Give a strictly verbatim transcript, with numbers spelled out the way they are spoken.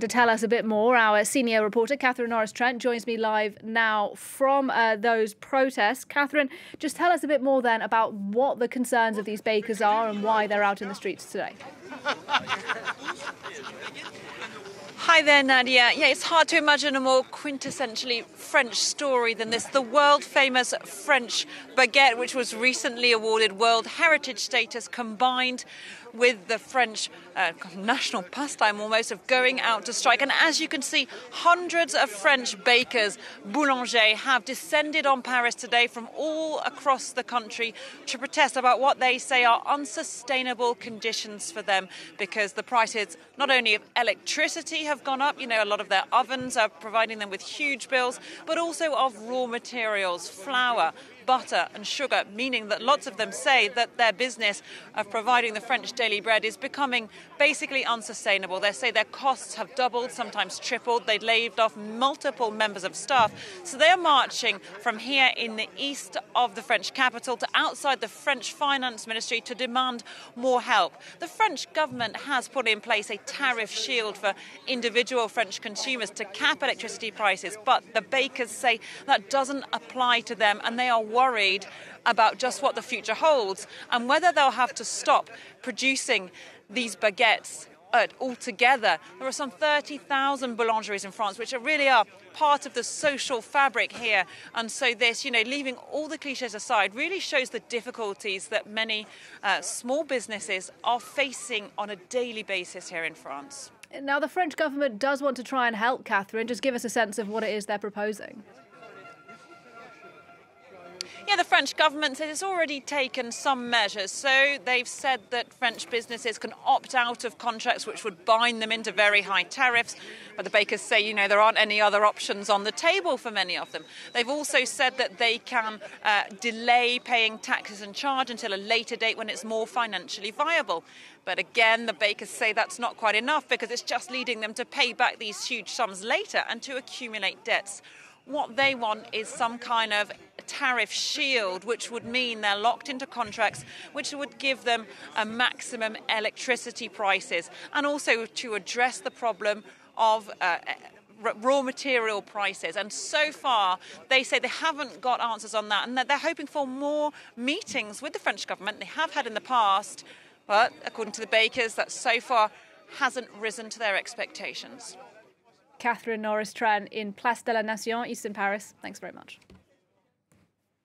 To tell us a bit more, our senior reporter Catherine Norris-Trent joins me live now from uh, those protests. Catherine, just tell us a bit more then about what the concerns of these bakers are and why they're out in the streets today. Hi there, Nadia. Yeah, it's hard to imagine a more quintessentially French story than this. The world-famous French baguette, which was recently awarded World Heritage status, combined with the French uh, national pastime almost of going out to strike. And as you can see, hundreds of French bakers, boulangers, have descended on Paris today from all across the country to protest about what they say are unsustainable conditions for them, because the prices not only of electricity have gone up, you know, a lot of their ovens are providing them with huge bills, but also of raw materials, flour, butter and sugar, meaning that lots of them say that their business of providing the French daily bread is becoming basically unsustainable. They say their costs have doubled, sometimes tripled. They've laid off multiple members of staff. So they're marching from here in the east of the French capital to outside the French finance ministry to demand more help. The French government has put in place a tariff shield for individual French consumers to cap electricity prices, but the bakers say that doesn't apply to them, and they are worried about just what the future holds and whether they'll have to stop producing these baguettes uh, altogether. There are some thirty thousand boulangeries in France, which are really are part of the social fabric here. And so this, you know, leaving all the cliches aside, really shows the difficulties that many uh, small businesses are facing on a daily basis here in France. Now, the French government does want to try and help, Catherine. Just give us a sense of what it is they're proposing. Yeah, the French government says it's already taken some measures. So they've said that French businesses can opt out of contracts which would bind them into very high tariffs. But the bakers say, you know, there aren't any other options on the table for many of them. They've also said that they can uh, delay paying taxes and charge until a later date when it's more financially viable. But again, the bakers say that's not quite enough, because it's just leading them to pay back these huge sums later and to accumulate debts. What they want is some kind of tariff shield, which would mean they're locked into contracts which would give them a maximum electricity prices, and also to address the problem of uh, raw material prices. And so far they say they haven't got answers on that, and that they're hoping for more meetings with the French government. They have had in the past, but according to the bakers, that so far hasn't risen to their expectations. Catherine Norris-Trent in Place de la Nation, East in Paris. Thanks very much.